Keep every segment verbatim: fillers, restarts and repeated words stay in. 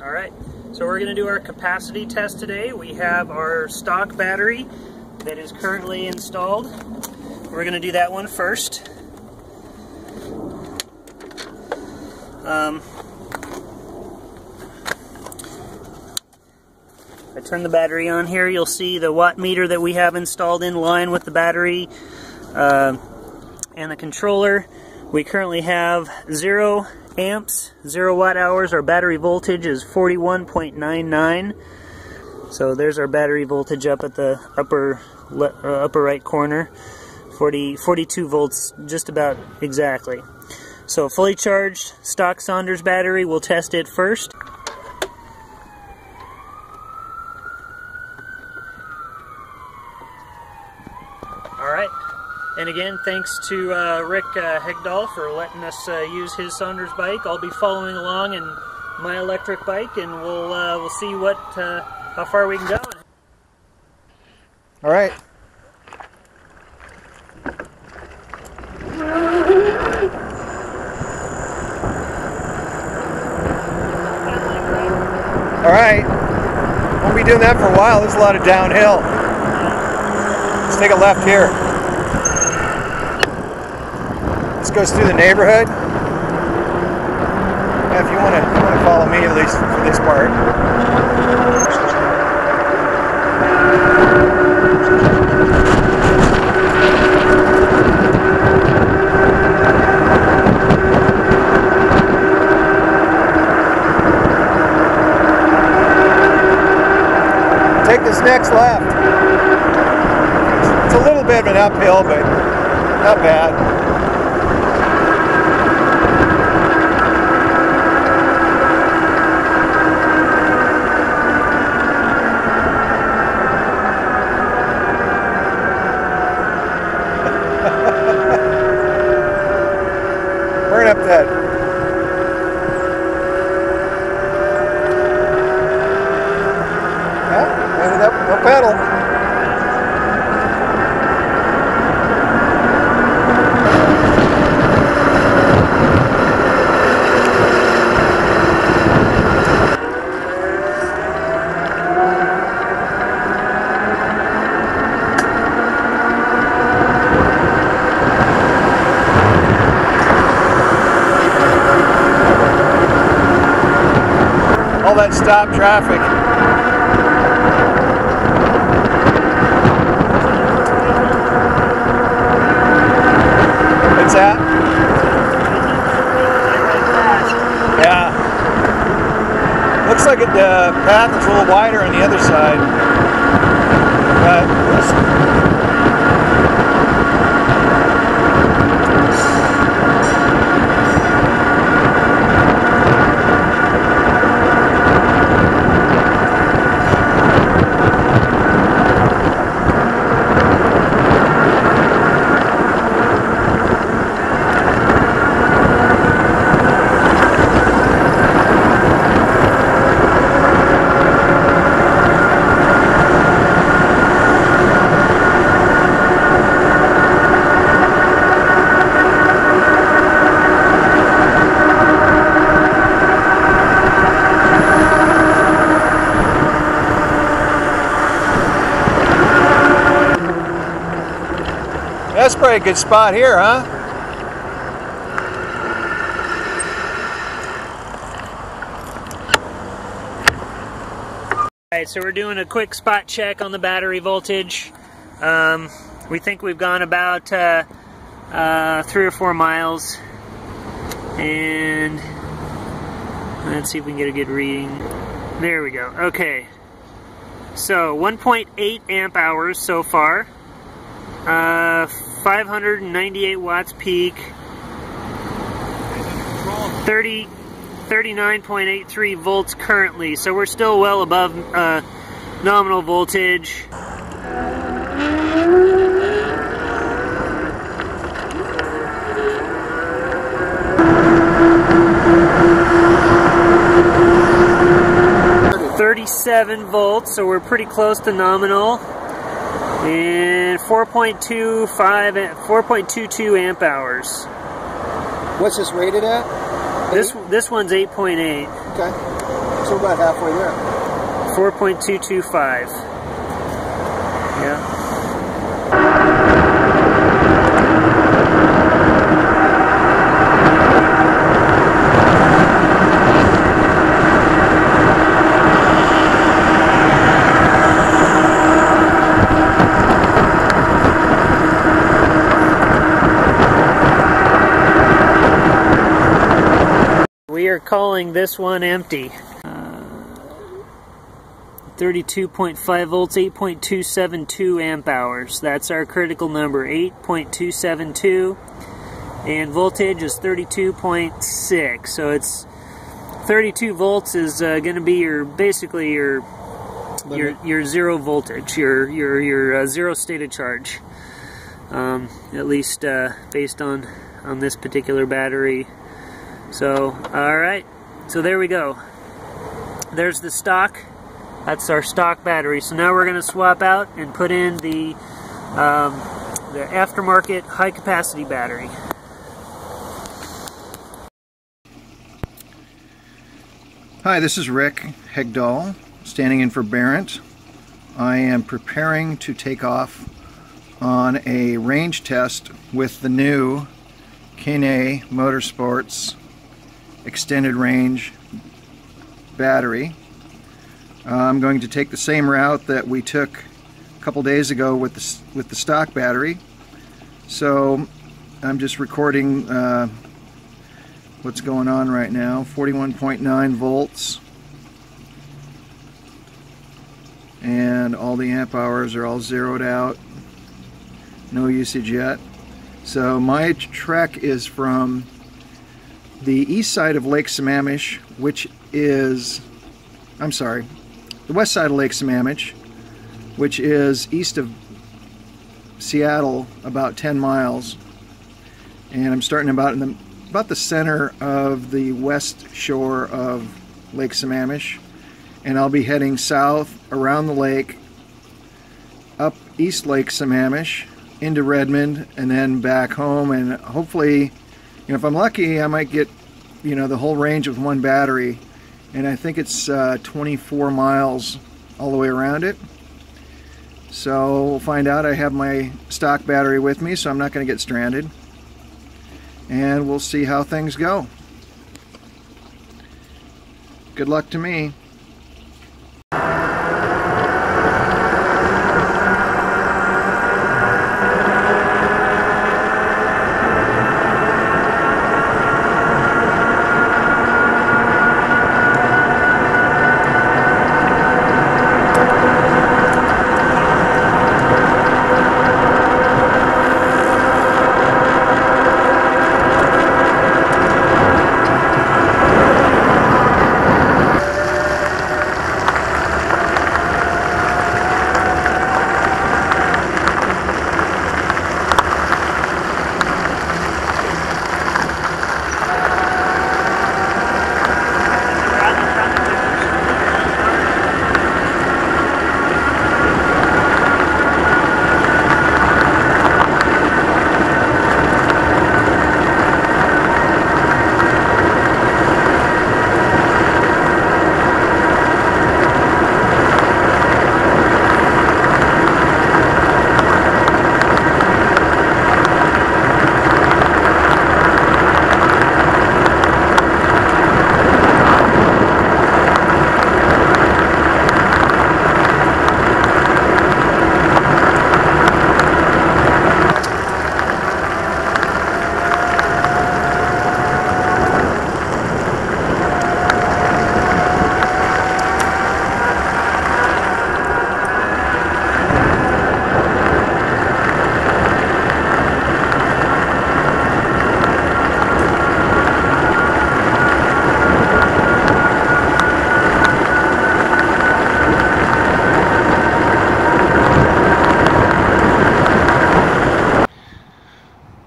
All right, so we're going to do our capacity test today. We have our stock battery that is currently installed. We're going to do that one first. Um, if I turn the battery on here, you'll see the watt meter that we have installed in line with the battery uh, and the controller. We currently have zero amps, zero watt hours. Our battery voltage is forty-one point nine nine. So there's our battery voltage up at the upper le uh, upper right corner, forty, forty-two volts, just about exactly. So fully charged stock Sondors battery, we'll test it first. All right, and again, thanks to uh, Rick uh, Hegdahl for letting us uh, use his Sondors bike. I'll be following along in my electric bike, and we'll uh, we'll see what uh, how far we can go. All right. All right, we'll be doing that for a while. There's a lot of downhill. Let's take a left here. This goes through the neighborhood. Yeah, if you want to, you want to follow me, at least for this part. Take this next left. It's a little bit of an uphill, but not bad. Burn up that. Pedal. All that stop traffic. That? Yeah. Looks like the uh, path is a little wider on the other side. But that's probably a good spot here, huh? All right, so we're doing a quick spot check on the battery voltage. Um, we think we've gone about uh, uh, three or four miles. And let's see if we can get a good reading. There we go, okay. So one point eight amp hours so far. Uh, five hundred ninety-eight watts peak, thirty, thirty-nine point eight three volts currently, so we're still well above uh, nominal voltage. thirty-seven volts, so we're pretty close to nominal. And four point two five, four point two two amp hours. What's this rated at? eight? This this one's eight point eight. Okay. So we're about halfway there. four point two two five. Yeah. We are calling this one empty. Uh, thirty-two point five volts, eight point two seven two amp hours. That's our critical number, eight point two seven two. And voltage is thirty-two point six. So it's thirty-two volts is uh, going to be your basically your your your zero voltage, your your your uh, zero state of charge. Um, at least uh, based on on this particular battery. So, alright, so there we go. There's the stock. That's our stock battery. So now we're going to swap out and put in the, um, the aftermarket high-capacity battery. Hi, this is Rick Hegdahl, standing in for Barrett. I am preparing to take off on a range test with the new Kinaye Motorsports extended range battery. Uh, I'm going to take the same route that we took a couple days ago with the, with the stock battery. So I'm just recording uh, what's going on right now. forty-one point nine volts, and all the amp hours are all zeroed out. No usage yet. So my trek is from the east side of Lake Sammamish, which is, I'm sorry, the west side of Lake Sammamish, which is east of Seattle, about ten miles. And I'm starting about in the, about the center of the west shore of Lake Sammamish. And I'll be heading south around the lake, up East Lake Sammamish, into Redmond, and then back home, and hopefully, you know, if I'm lucky, I might get, you know, the whole range with one battery. And I think it's uh, twenty-four miles all the way around it. So we'll find out. I have my stock battery with me, so I'm not going to get stranded. And we'll see how things go. Good luck to me.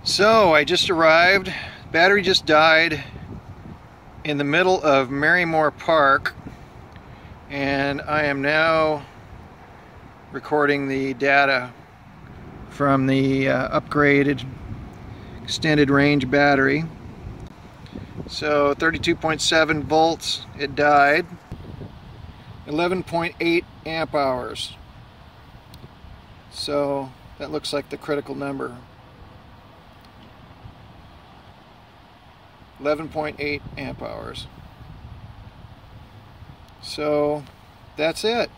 So I just arrived. Battery just died in the middle of Marymoor Park, and I am now recording the data from the uh, upgraded extended range battery. So thirty-two point seven volts it died. eleven point eight amp hours. So that looks like the critical number. eleven point eight amp hours. So that's it.